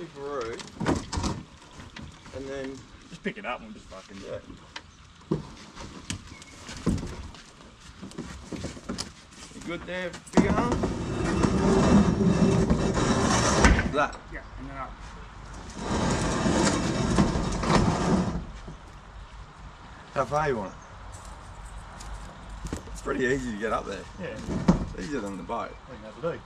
it grew, and then... Just pick it up and we'll just fucking... Yeah. You good there, big arm? That. Yeah, and then up. How far you want it? It's pretty easy to get up there. Yeah. It's easier than the boat. What do you have to do?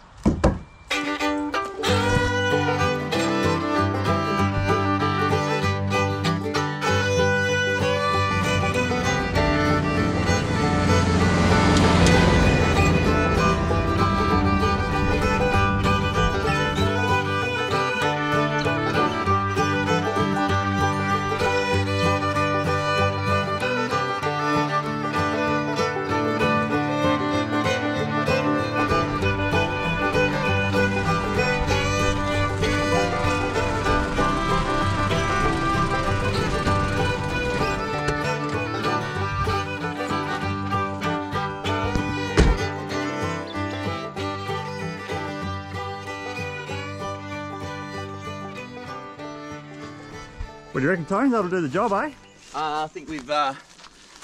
What do you reckon, Tony? That'll do the job, eh? I think we've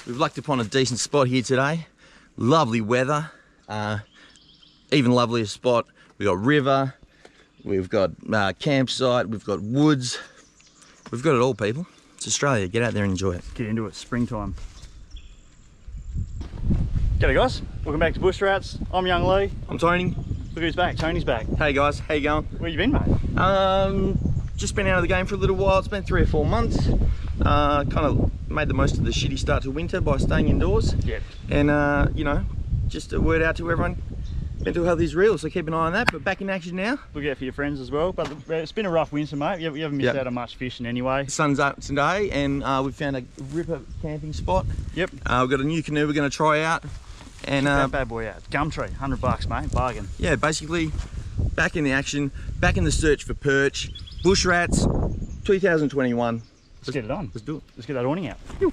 lucked upon a decent spot here today. Lovely weather, even lovelier spot. We've got river, we've got campsite, we've got woods. We've got it all, people. It's Australia. Get out there and enjoy it. Get into it. Springtime. G'day, guys. Welcome back to Bush Rats. I'm Young Lee. I'm Tony. Look who's back. Tony's back. Hey, guys. How you going? Where you been, mate? Just been out of the game for a little while. It's been 3 or 4 months. Kind of made the most of the shitty start to winter by staying indoors. Yep. And you know, just a word out to everyone, mental health is real, so keep an eye on that. But back in action now. Look out for your friends as well. But it's been a rough winter, mate. You haven't missed out on much fishing anyway. The sun's up today, and we found a ripper camping spot. Yep. We've got a new canoe we're going to try out. And check that bad boy out. Gumtree, $100, mate. Bargain. Yeah, basically, back in the action, back in the search for perch. Bush Rats 2021. Let's get it on. Let's do it. Let's get that awning out. Ew.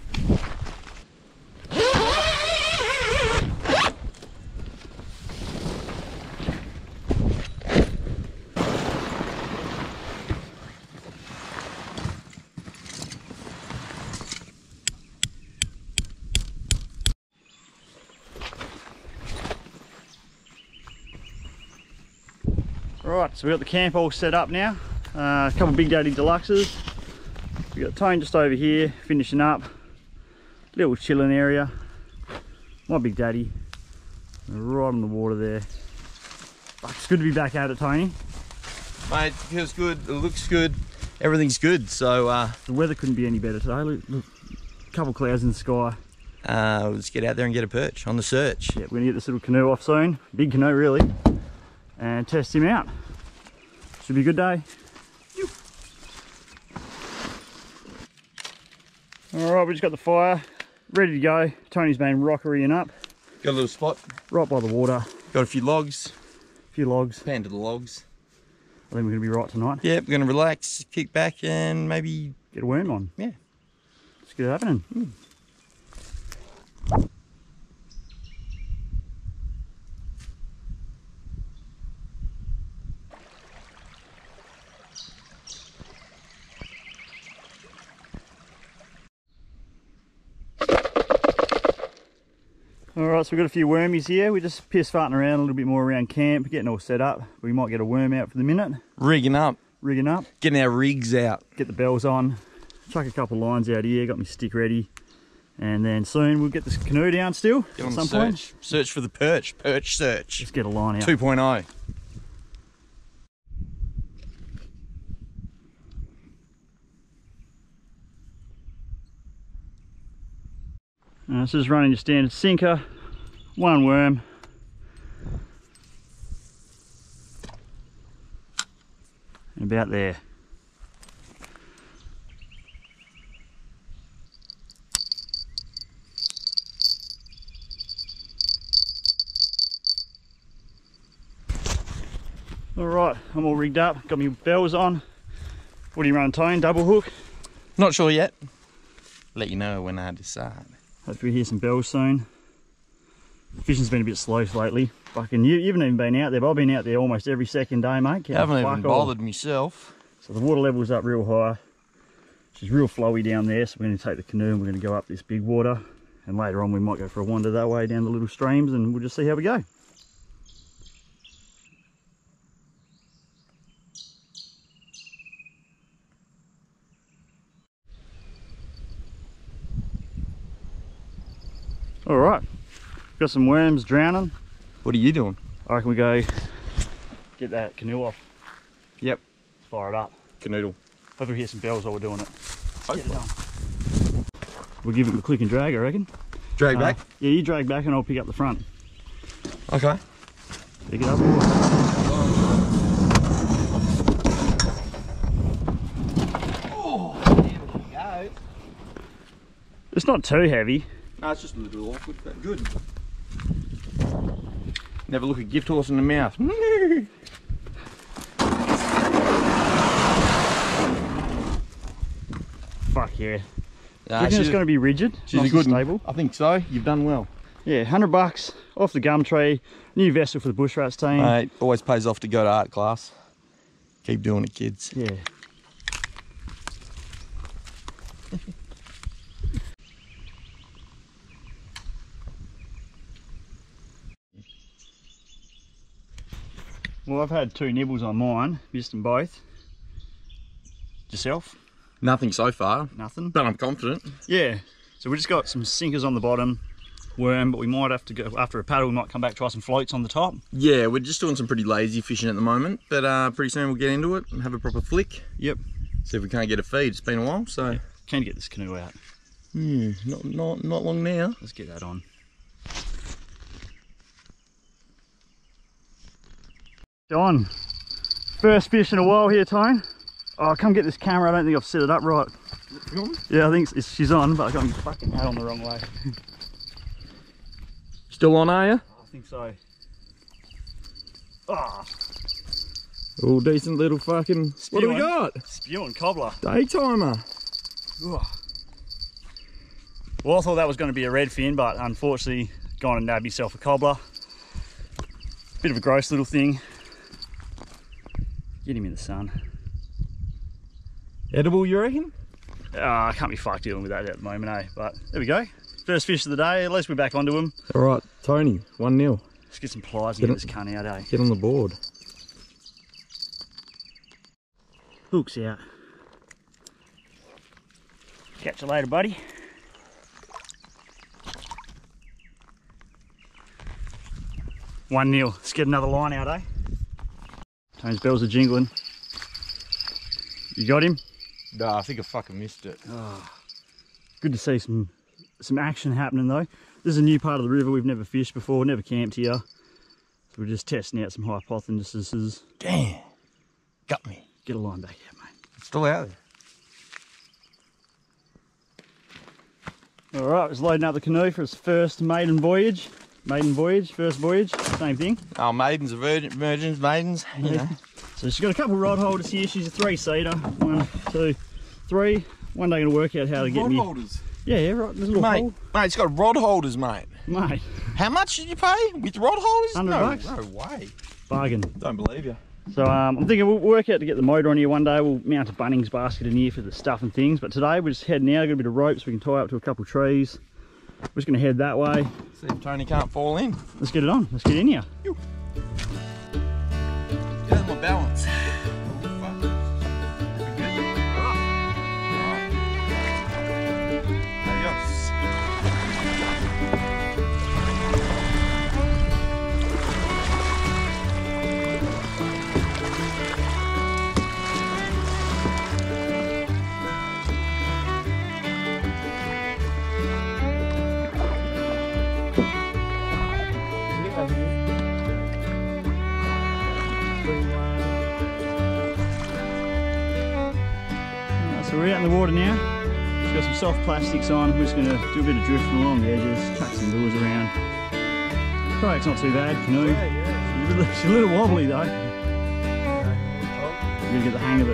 Right, so we've got the camp all set up now. A couple of Big Daddy Deluxes. We got Tone just over here finishing up. Little chilling area. My Big Daddy. Right on the water there. It's good to be back at it, Tony. Mate, it feels good. It looks good. Everything's good. So the weather couldn't be any better today. Look, a couple of clouds in the sky. Let's get out there and get a perch on the search. Yeah, we're gonna get this little canoe off soon. Big canoe really. And test him out. Should be a good day. Alright, we just got the fire ready to go. Tony's been rockering up. Got a little spot. Right by the water. Got a few logs. Pan to the logs. I think we're going to be right tonight. Yeah, we're going to relax, kick back and maybe... Get a worm on. Yeah. Let's get it happening. Mm. Alright, so we've got a few wormies here. We're just piss farting around a little bit more around camp, getting all set up. We might get a worm out for the minute. Rigging up. Getting our rigs out. Get the bells on. Chuck a couple lines out here, got my stick ready. And then soon we'll get this canoe down still. Get on some search. Search for the perch. Perch search. Let's get a line out. 2.0. This is running your standard sinker, one worm. And about there. Alright, I'm all rigged up, got my bells on. What are you running, Tone? Double hook? Not sure yet. Let you know when I decide. Hopefully we hear some bells soon. Fishing's been a bit slow lately. Fucking you haven't even been out there, but I've been out there almost every second day, mate. I haven't even bothered myself. So the water level's up real high. She's real flowy down there, so we're going to take the canoe and we're going to go up this big water, and later on we might go for a wander that way down the little streams, and we'll just see how we go. All right, got some worms drowning. What are you doing? I reckon we go get that canoe off. Yep. Fire it up. Canoodle. Hopefully we hear some bells while we're doing it. Get it done. We'll give it a click and drag, I reckon. Drag back? Yeah, you drag back and I'll pick up the front. Okay. Pick it up. Oh, there we go. It's not too heavy. No, it's just a little awkward, but good. Never look a gift horse in the mouth. Fuck yeah. Nah, you reckon it's going to be rigid? She's nice, a good stable. I think so. You've done well. Yeah, $100 off the gum tree. New vessel for the Bush Rats team. Mate, always pays off to go to art class. Keep doing it, kids. Yeah. Well, I've had two nibbles on mine, missed them both. Yourself? Nothing so far. Nothing? But I'm confident. Yeah. So we just got some sinkers on the bottom, worm, but we might have to go after a paddle, we might come back, try some floats on the top. Yeah, we're just doing some pretty lazy fishing at the moment, but pretty soon we'll get into it and have a proper flick. Yep. See if we can't get a feed. It's been a while, so. Yeah. Can get this canoe out. Yeah, not long now. Let's get that on. On. First fish in a while here, Tone. Oh, come get this camera. I don't think I've set it up right. Yeah, I think she's on, but I got my fucking hat on the wrong way. Still on, are you? I think so. Ah. Oh. All decent little fucking. Spewing. What do we got? Spewing cobbler. Daytimer. Oh. Well, I thought that was going to be a redfin, but unfortunately, gone and nabbed yourself a cobbler. Bit of a gross little thing. Get him in the sun. Edible, you reckon? I can't be fucked dealing with that at the moment, eh? But there we go. First fish of the day. At least we're back onto him. All right, Tony, 1-0. Let's get some pliers and get this cunt out, eh? Get on the board. Hook's out. Catch you later, buddy. One nil. Let's get another line out, eh? Tony's bells are jingling. You got him? No, I think I fucking missed it. Oh, good to see some action happening though. This is a new part of the river. We've never fished before, never camped here. So we're just testing out some hypotheses. Damn. Got me. Get a line back out, mate. It's still out there. Alright, it's loading up the canoe for its first maiden voyage. Maiden voyage, first voyage, same thing. Oh, maidens are virgins, maidens, you know. So she's got a couple of rod holders here. She's a 3-seater. 1, 2, 3. One day I'm gonna work out how to get me. Rod holders? Yeah, right, there's a little hole. Mate, it's got rod holders, mate. Mate. How much did you pay with rod holders? 100 bucks. No way. Bargain. Don't believe you. So I'm thinking we'll work out to get the motor on here one day. We'll mount a Bunnings basket in here for the stuff and things. But today we're just heading out. Got a bit of ropes we can tie up to a couple of trees. We're just going to head that way. See if Tony can't fall in. Let's get it on. Let's get in here. Ew. There's my balance. We're out in the water now. She's got some soft plastics on. We're just going to do a bit of drifting along the edges, chuck some lures around. Kajak's not too bad, canoe. Yeah. She's a little wobbly though. We're going to get the hang of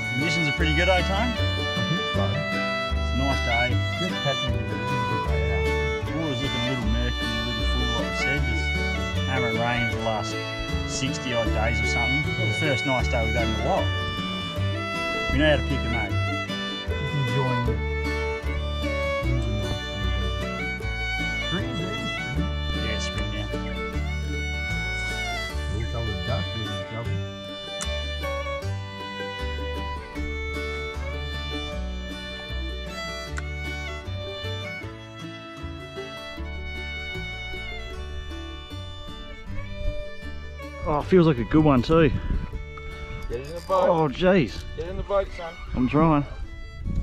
it. Conditions are pretty good, eh, Tony? It's a nice day. last 60 odd days or something. Well, the first nice day we've had in a while. We know how to pick them out. Just enjoying it. Spring's early spring. Yeah, spring now. We covered the duck with the shovel. Oh, feels like a good one too. Get in the boat. Oh, jeez. Get in the boat, son. I'm trying.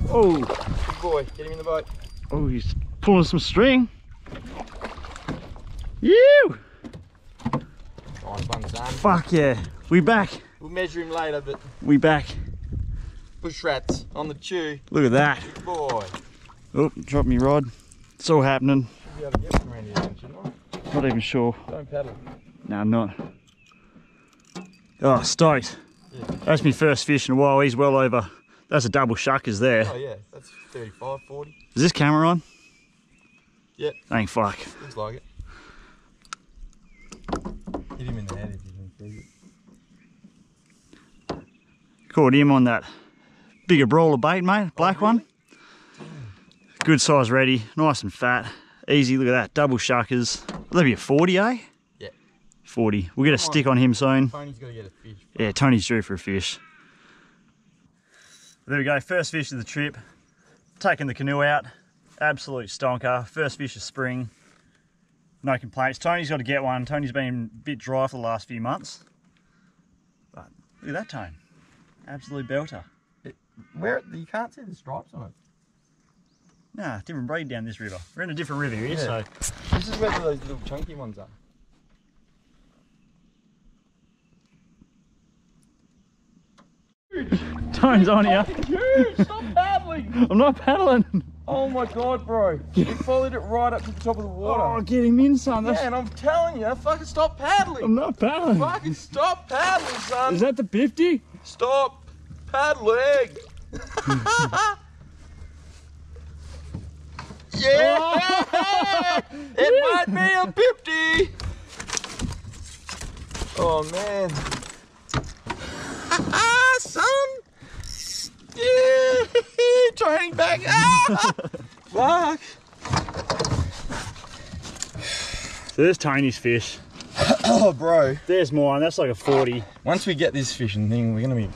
Oh. Good boy. Get him in the boat. Oh, he's pulling some string. You. Nice one, son. Fuck yeah. We back. We'll measure him later, but... We back. Bush rats on the chew. Look at that. Good boy. Oh, dropped me rod. It's all happening. Should be able to get some around here, don't you know? Not even sure. Don't paddle. No, I'm not. Oh, stoked. Yeah. That's my first fish in a while. He's well over. That's a double shuckers there. Oh yeah, that's 35, 40. Is this camera on? Yep. Dang fuck. Looks like it. Hit him in the head if you can see it. Caught him on that bigger brawler bait, mate. Black one. Good size ready. Nice and fat. Easy, look at that. Double shuckers. That'd be a 40, eh? 40. We'll get a stick on him soon. Tony's got to get a fish. Yeah, Tony's due for a fish. There we go, first fish of the trip. Taking the canoe out. Absolute stonker. First fish of spring. No complaints. Tony's got to get one. Tony's been a bit dry for the last few months. But look at that, Tony. Absolute belter. You can't see the stripes on it. Nah, different breed down this river. We're in a different river here, yeah. So... This is where those little chunky ones are. Tone's on here. Huge! Stop paddling! I'm not paddling. Oh my god, bro. You followed it right up to the top of the water. Oh, get him in, son. That's... Yeah, and I'm telling you, fucking stop paddling. I'm not paddling. Fucking stop paddling, son. Is that the 50? Stop paddling. Yeah! Oh. It might be a 50. Oh, man. Ah, son! Yeah! Training back! Ah! Fuck! So there's Tony's fish. Oh, bro. There's mine. That's like a 40. Once we get this fishing thing, we're gonna be...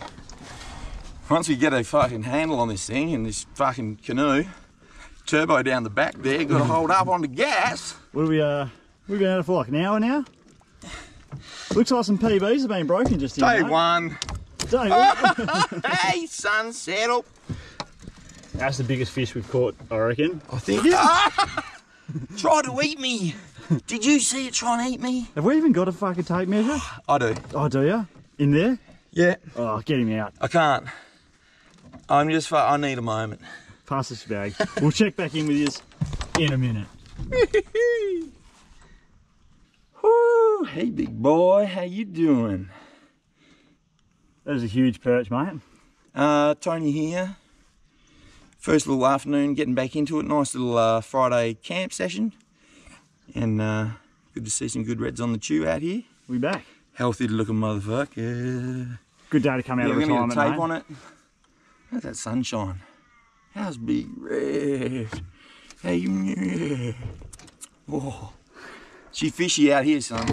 Once we get a fucking handle on this thing and this fucking canoe, turbo down the back there, gotta hold up on the gas. What are we, we've been at it for like an hour now? Looks like some PBs have been broken just here. Day one. Hey, son, settle. That's the biggest fish we've caught, I reckon. I think it is. Try to eat me. Did you see it try and eat me? Have we even got a fucking tape measure? I do. Oh, do you? In there? Yeah. Oh, get him out. I can't. I need a moment. Pass this bag. We'll check back in with you in a minute. Woo, hey, big boy. How you doing? That was a huge perch, mate. Tony here. First little afternoon, getting back into it. Nice little Friday camp session. And good to see some good reds on the chew out here. We back. Healthy looking motherfucker. Good day to come out of retirement, mate. We're going to get a tape on it. How's that sunshine? How's big red? Hey, whoa. She fishy out here, son.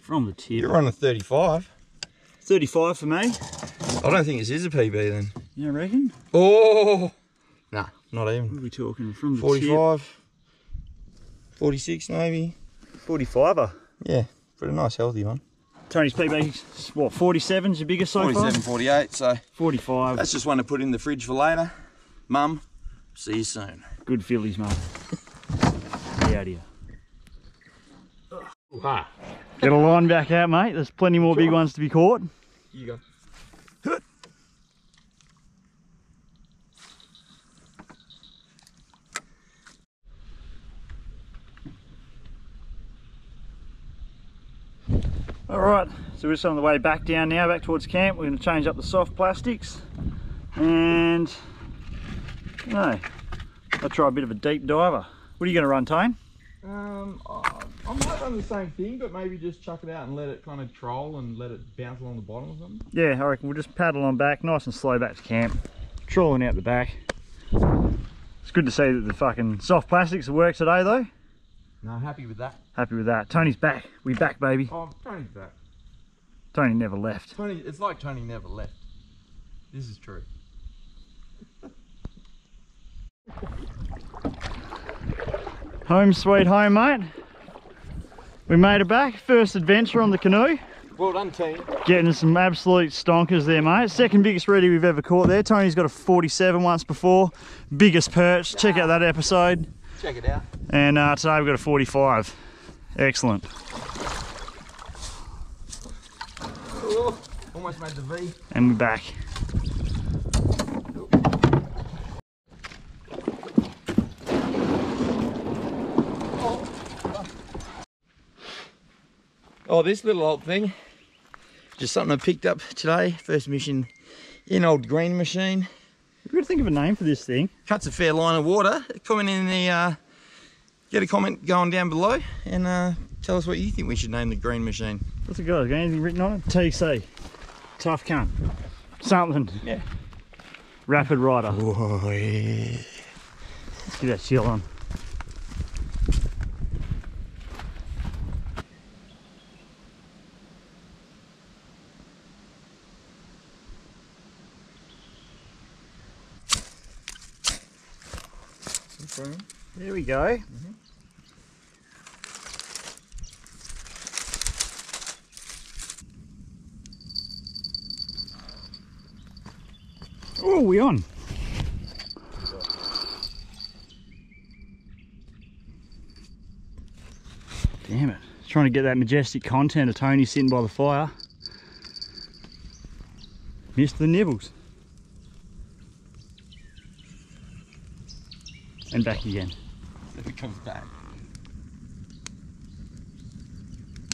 From the tip. You're on a 35. 35 for me. I don't think this is a PB then. You reckon? Oh! Nah, not even. What are we talking? From the 45, tip. 46 maybe. 45er? Yeah, pretty nice healthy one. Tony's PB, what, 47's your biggest so 47, far? 47, 48, so. 45. That's just one to put in the fridge for later. Mum, see you soon. Good fillies, mum. Get out of here. Wow. Get a line back out, mate. There's plenty more big ones to be caught. You go. Alright, so we're just on the way back down now, back towards camp. We're going to change up the soft plastics. And, I'll try a bit of a deep diver. What are you going to run, Tane? I might run the same thing, but maybe just chuck it out and let it kind of troll and let it bounce along the bottom or something. Yeah, I reckon we'll just paddle on back, nice and slow back to camp, trolling out the back. It's good to see that the fucking soft plastics work today though. No, happy with that. Happy with that. Tony's back. We back, baby. Oh, Tony's back. Tony never left. Tony, it's like Tony never left. This is true. Home sweet home, mate. We made it back. First adventure on the canoe. Well done, team. Getting some absolute stonkers there, mate. Second biggest reddy we've ever caught there. Tony's got a 47 once before. Biggest perch. Check out that episode. Check it out. And today we've got a 45. Excellent. Ooh, almost made the V. And we're back. Oh, this little old thing, just something I picked up today. First mission in old green machine. We've got to think of a name for this thing. Cuts a fair line of water. Comment in the, get a comment going down below and tell us what you think we should name the green machine. What's it got? Got anything written on it? TC. Tough cunt. Something. Yeah. Rapid rider. Oh, yeah. Let's get that chill on. There we go. Oh, we on. Damn it. Trying to get that majestic content of Tony sitting by the fire. Missed the nibbles. And back again. If it comes back.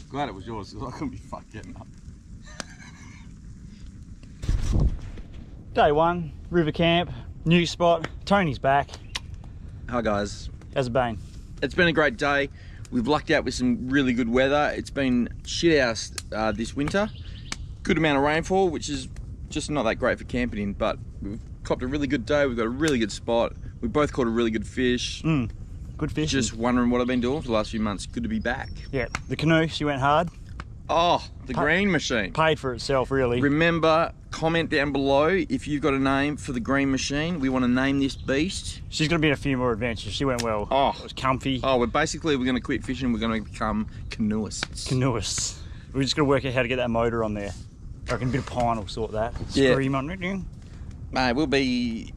Glad it was yours because I couldn't be fucked getting up. Day one, river camp, new spot, Tony's back. Hi guys. How's it been? It's been a great day. We've lucked out with some really good weather. It's been shithouse this winter. Good amount of rainfall, which is just not that great for camping in, but we've copped a really good day. We've got a really good spot. We both caught a really good fish. Mm, good fish. Just wondering what I've been doing for the last few months. Good to be back. Yeah, the canoe, she went hard. Oh, the green machine. Paid for itself, really. Remember, comment down below if you've got a name for the green machine. We want to name this beast. She's going to be in a few more adventures. She went well. Oh. It was comfy. Oh, we're basically, we're going to quit fishing. We're going to become canoeists. Canoeists. We're just going to work out how to get that motor on there. I reckon a bit of pine will sort that. Yeah. Scream on it. Mate, we'll be...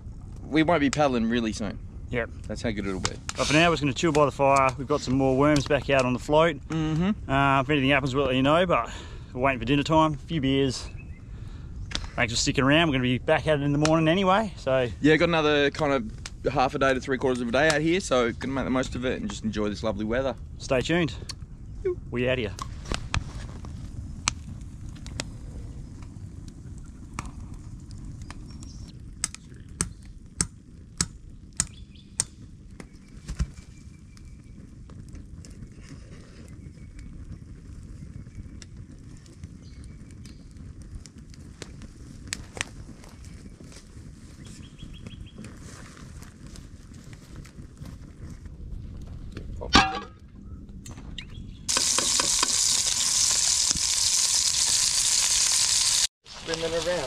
We won't be paddling really soon. Yep. That's how good it'll be. But for now, we're just going to chill by the fire. We've got some more worms back out on the float. Mm-hmm. If anything happens, we'll let you know, but we're waiting for dinner time, a few beers. Thanks for sticking around. We're going to be back at it in the morning anyway, so... Yeah, got another kind of half a day to 3/4 of a day out here, so going to make the most of it and just enjoy this lovely weather. Stay tuned. We out here.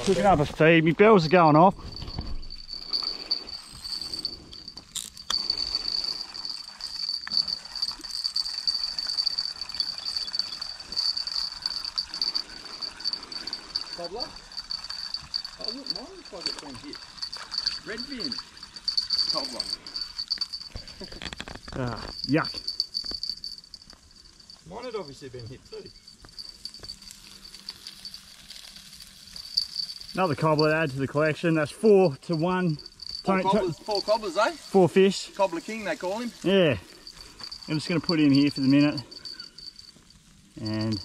Picking up a feed, my bells are going off. Cobbler? Oh look, mine looks like it's been hit. Red bin. Cobbler. Yuck. Mine had obviously been hit too. Another cobbler to add to the collection. That's 4 to 1. Four cobblers, eh? Four fish. Cobbler king, they call him. Yeah. I'm just going to put him here for the minute and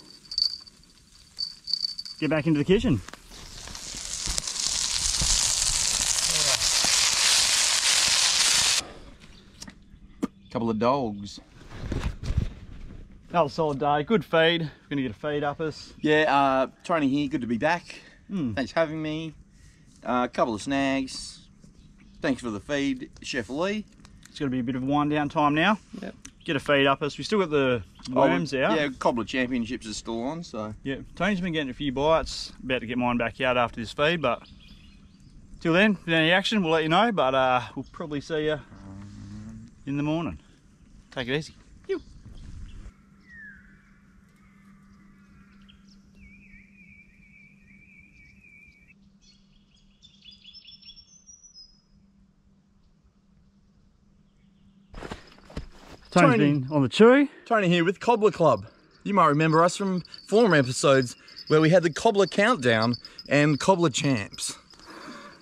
get back into the kitchen. Couple of dogs. Another solid day, good feed. We're gonna get a feed up us. Yeah, Tony here, good to be back. Thanks for having me. A couple of snags. Thanks for the feed, Chef Lee. It's gonna be a bit of wind down time now. Yep. Get a feed up us. We still got the worms out. Yeah, Cobbler Championships is still on, so. Yeah, Tony's been getting a few bites. About to get mine back out after this feed, but till then, if there's any action, we'll let you know, but we'll probably see you in the morning. Take it easy. Tony's been on the chew. Tony here with Cobbler Club. You might remember us from former episodes where we had the Cobbler Countdown and Cobbler Champs.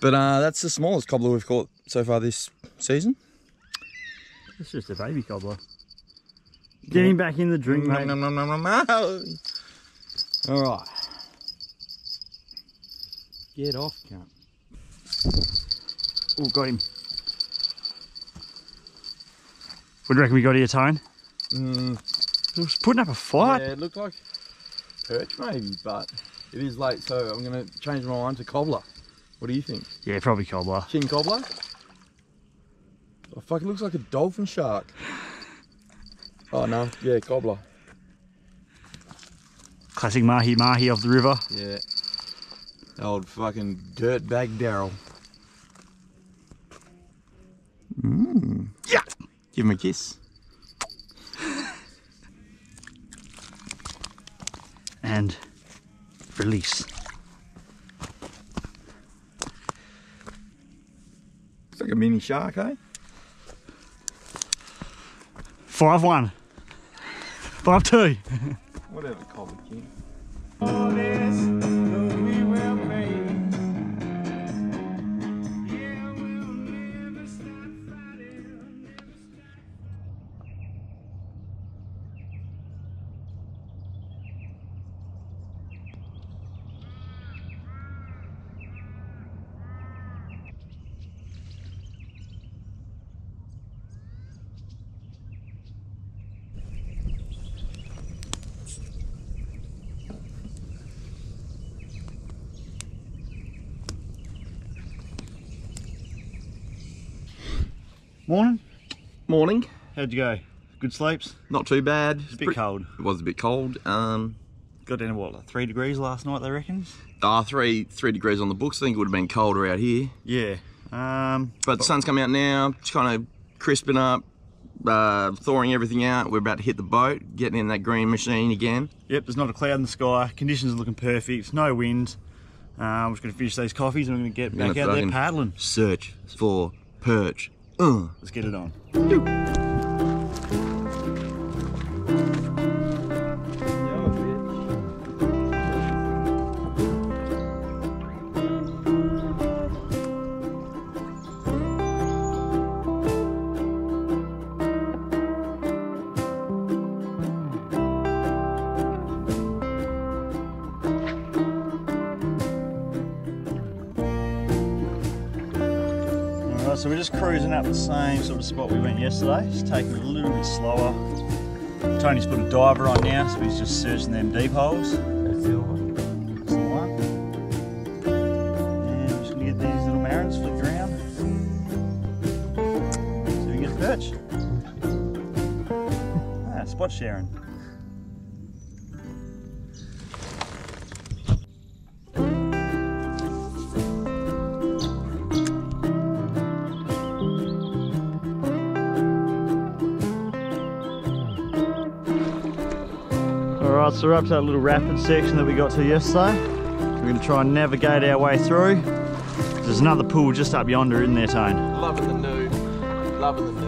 But that's the smallest cobbler we've caught so far this season. It's just a baby cobbler. Get him back in the drink, mate. All right. Get off, cunt. Oh, got him. What do you reckon we got here, Tone? It was putting up a fight. Yeah, it looked like perch maybe, but it is late, so I'm going to change my mind to cobbler. What do you think? Yeah, probably cobbler. Chin cobbler? Oh, fuck, it looks like a dolphin shark. Oh, no. Yeah, cobbler. Classic mahi-mahi of the river. Yeah. Old fucking dirtbag Daryl. Mmm. Yeah! Give him a kiss. And release. It's like a mini shark, eh? 5-1. 5-2. Whatever, cobbler king. All this, look, we will make. Morning. Morning. How'd you go? Good sleeps? Not too bad. It's a bit cold. It was a bit cold. Got down to what, like 3 degrees last night, they reckon? Three degrees on the books. I think it would have been colder out here. Yeah. But the sun's come out now. It's kind of crisping up, thawing everything out. We're about to hit the boat, getting in that green machine again. Yep, there's not a cloud in the sky. Conditions are looking perfect. No wind. I'm just going to finish these coffees and I'm going to get back out there paddling. Search for perch. Let's get it on. So we're just cruising up the same sort of spot we went yesterday, just taking it a little bit slower. Tony's put a diver on now, so he's just searching them deep holes. That's the one. That's the one. And we're just going to get these little marins flicked around. So we can get a perch. Ah, spot sharing. Alright, so we're up to that little rapid section that we got to yesterday. We're going to try and navigate our way through. There's another pool just up yonder, isn't there, Tone? Loving the nude. Loving the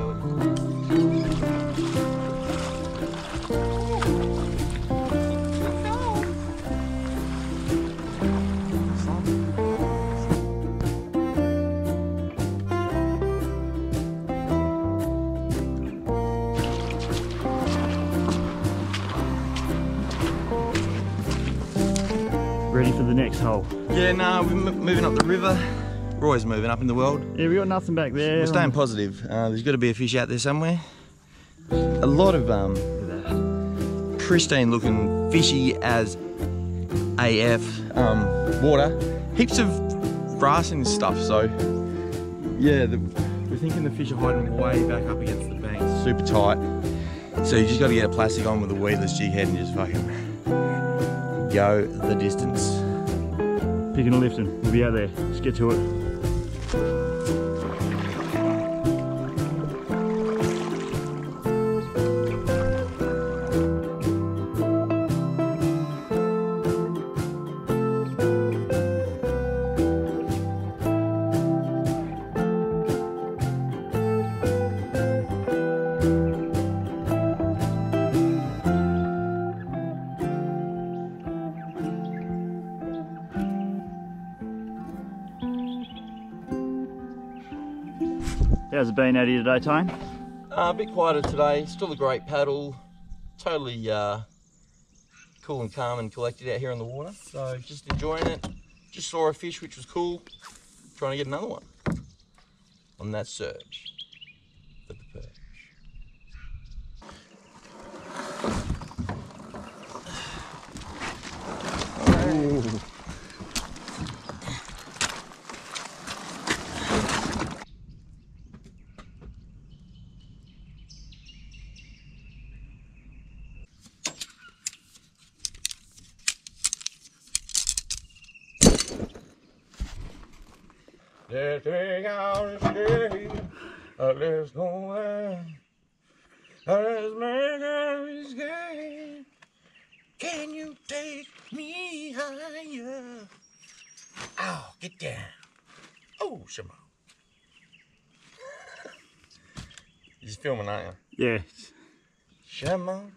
ready for the next hole. Yeah, no, we're moving up the river. We're always moving up in the world. Yeah, we got nothing back there. We're staying positive. There's got to be a fish out there somewhere. A lot of pristine looking, fishy as AF water. Heaps of grass and stuff, so yeah, we're thinking the fish are hiding way back up against the bank, super tight. So you just got to get a plastic on with a weedless jig head and just fucking go the distance. Picking and lifting, we'll be out there. Let's get to it. How's it been out here today, Tone? A bit quieter today, still a great paddle, totally cool and calm and collected out here in the water, so just enjoying it. Just saw a fish which was cool, trying to get another one on that surge. But the perch. Ooh. Let's take out his game, let's go away. Let's make out his game. Can you take me higher? Oh, get down. Oh, Shimon. You're filming, aren't you? Yes. Shimon.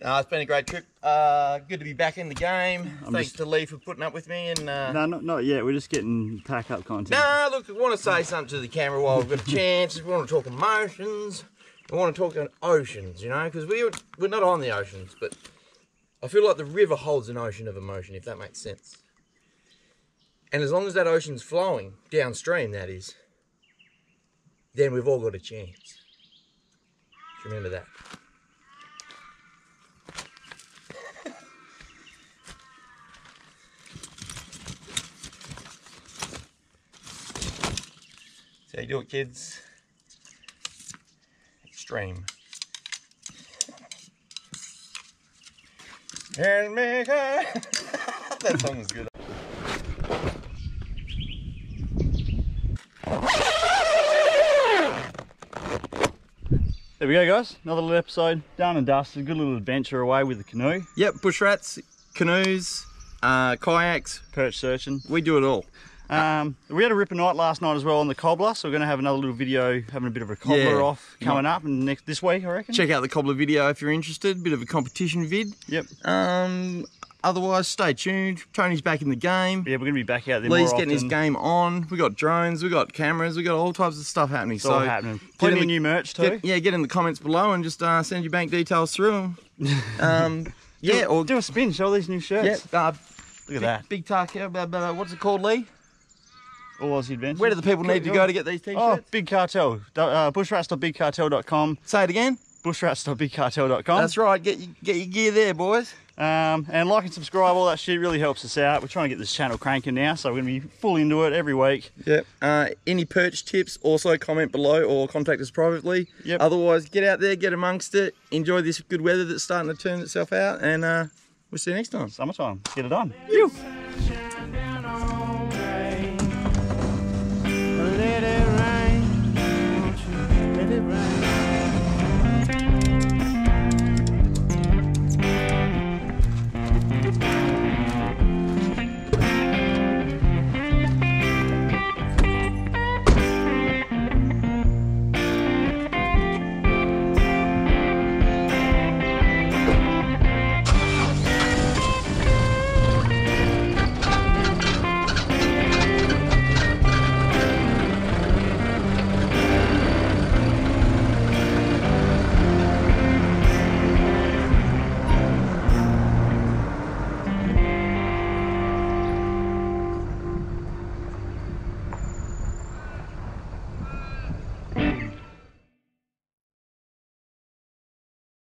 It's been a great trip. Good to be back in the game. Thanks to Lee for putting up with me. And no, not yet. We're just getting pack-up content. No, look, I want to say something to the camera while we've got a chance. We want to talk emotions. We want to talk oceans, you know, because we're not on the oceans, but I feel like the river holds an ocean of emotion, if that makes sense. And as long as that ocean's flowing, downstream that is, then we've all got a chance. Just remember that. They do it, kids. Extreme. And make a... That song's good. There we go, guys. Another little episode done and dusted. A good little adventure away with the canoe. Yep, bush rats, canoes, kayaks, perch searching. We do it all. We had a ripper night last night as well on the cobbler, so we're going to have another little video having a bit of a cobbler off coming up and this week, I reckon. Check out the cobbler video if you're interested, bit of a competition vid. Yep. Otherwise, stay tuned. Tony's back in the game. Yeah, we're going to be back out there more often. Lee's getting his game on. We got drones, we got cameras, we got all types of stuff happening. It's all happening. Plenty of new merch too. Get in the comments below and just send your bank details through them. Do a spin, show these new shirts. Yep. Look at that. Big Cartel, what's it called, Lee? All Aussie Adventures. Where do the people need to go to get these t-shirts? Oh, Big Cartel. Bushrats.bigcartel.com. Say it again. Bushrats.bigcartel.com. That's right. Get your gear there, boys. And like and subscribe, all that shit really helps us out. We're trying to get this channel cranking now, so we're going to be full into it every week. Yep. Any perch tips, also comment below or contact us privately. Yep. Otherwise, get out there, get amongst it, enjoy this good weather that's starting to turn itself out, and we'll see you next time. Summertime. Get it on.